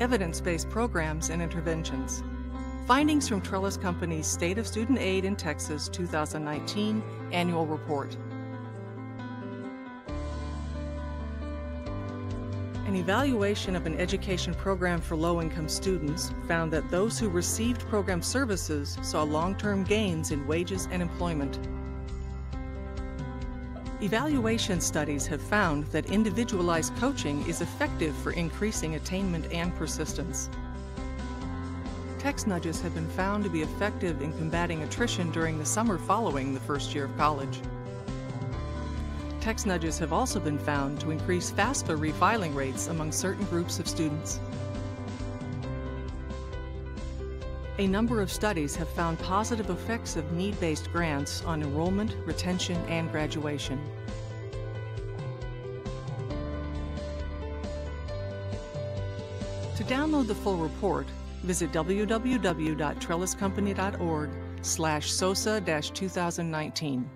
evidence-based programs and interventions. Findings from Trellis Company's State of Student Aid in Texas 2019 Annual Report. An evaluation of an education program for low-income students found that those who received program services saw long-term gains in wages and employment. Evaluation studies have found that individualized coaching is effective for increasing attainment and persistence. Text nudges have been found to be effective in combating attrition during the summer following the first year of college. Text nudges have also been found to increase FAFSA refiling rates among certain groups of students. A number of studies have found positive effects of need-based grants on enrollment, retention, and graduation. To download the full report, visit www.trelliscompany.org/SOSA-2019.